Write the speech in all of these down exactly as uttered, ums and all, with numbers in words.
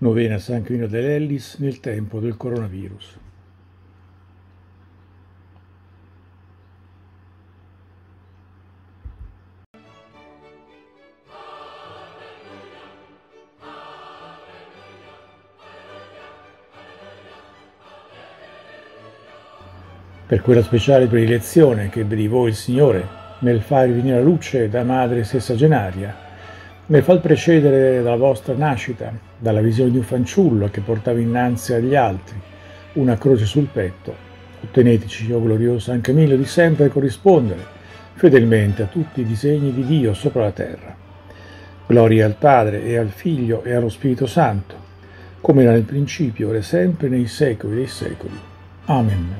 Novena a San Camillo dell'Ellis nel tempo del coronavirus. Per quella speciale predilezione che brivò il Signore nel far venire la luce da madre sessagenaria, nel far precedere dalla vostra nascita, dalla visione di un fanciullo che portava innanzi agli altri una croce sul petto, otteneteci, o glorioso San Camillo, di sempre corrispondere fedelmente a tutti i disegni di Dio sopra la terra. Gloria al Padre, e al Figlio, e allo Spirito Santo, come era nel principio, ora e sempre, nei secoli dei secoli. Amen.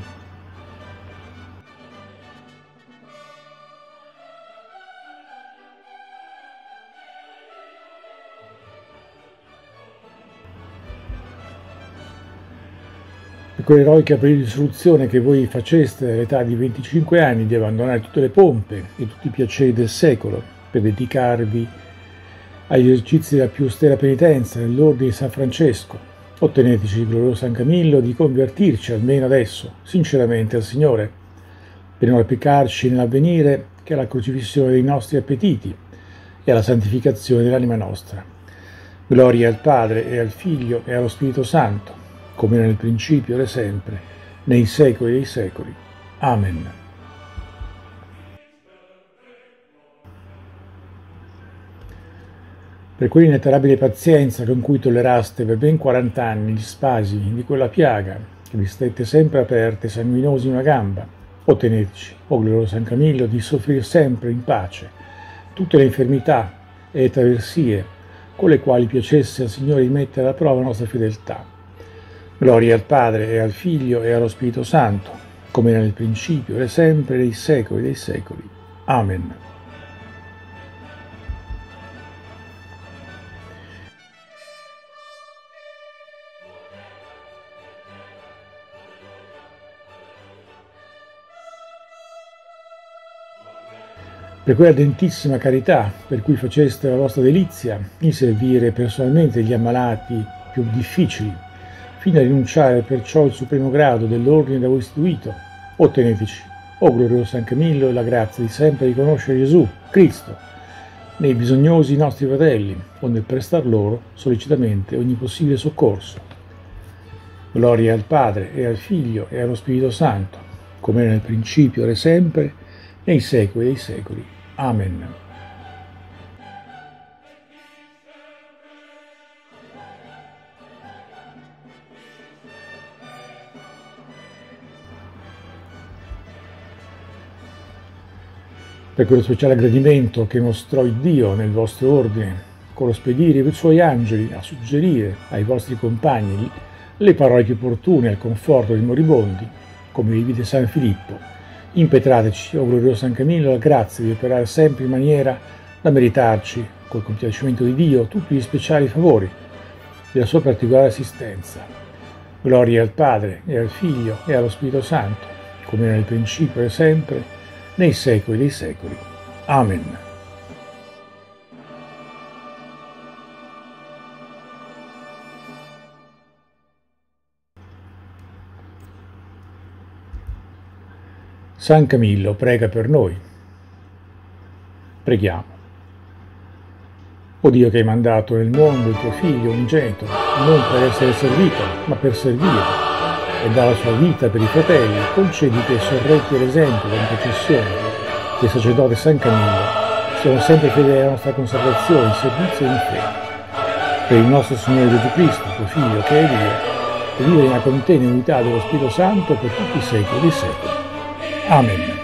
Quell'eroica predisoluzione che voi faceste all'età di venticinque anni di abbandonare tutte le pompe e tutti i piaceri del secolo per dedicarvi agli esercizi della più austera penitenza nell'ordine di San Francesco, otteneteci, glorioso San Camillo, di convertirci almeno adesso sinceramente al Signore, per non appiccarci nell'avvenire che alla crocifissione dei nostri appetiti e alla santificazione dell'anima nostra. Gloria al Padre, e al Figlio, e allo Spirito Santo, come era nel principio, ora e sempre, nei secoli dei secoli. Amen. Per quell'inetterabile pazienza con cui tolleraste per ben quaranta anni gli spasimi di quella piaga che vi stette sempre aperte e sanguinosi in una gamba, otteneteci, o glorioso San Camillo, di soffrire sempre in pace tutte le infermità e le traversie con le quali piacesse al Signore di mettere alla prova la nostra fedeltà. Gloria al Padre, e al Figlio, e allo Spirito Santo, come era nel principio, ora e sempre, nei secoli dei secoli. Amen. Per quella dentissima carità per cui faceste la vostra delizia di servire personalmente gli ammalati più difficili, fino a rinunciare perciò al supremo grado dell'ordine da voi istituito, otteneteci, o glorioso San Camillo, la grazia di sempre riconoscere Gesù, Cristo, nei bisognosi nostri fratelli, o nel prestar loro sollecitamente ogni possibile soccorso. Gloria al Padre, e al Figlio, e allo Spirito Santo, come era nel principio, ora e sempre, nei secoli dei secoli. Amen. Per quello speciale gradimento che mostrò il Dio nel vostro ordine, con lo spedire i suoi angeli a suggerire ai vostri compagni le parole più opportune al conforto dei moribondi, come vi vide San Filippo, impetrateci, o glorioso San Camillo, la grazia di operare sempre in maniera da meritarci, col compiacimento di Dio, tutti gli speciali favori della sua particolare assistenza. Gloria al Padre, e al Figlio, e allo Spirito Santo, come era nel principio e sempre, nei secoli dei secoli. Amen. San Camillo prega per noi. Preghiamo. O Dio, che hai mandato nel mondo il tuo Figlio unigenito, non per essere servito, ma per servire, e dà la sua vita per i fratelli, concedi che sorretti l'esempio dell'intercessione del sacerdote San Camillo siano sempre fedeli alla nostra consacrazione, servizio e in fede. Per il nostro Signore Gesù Cristo, tuo Figlio, che è Dio, e vive nella contenua unità dello Spirito Santo per tutti i secoli dei secoli. Amen.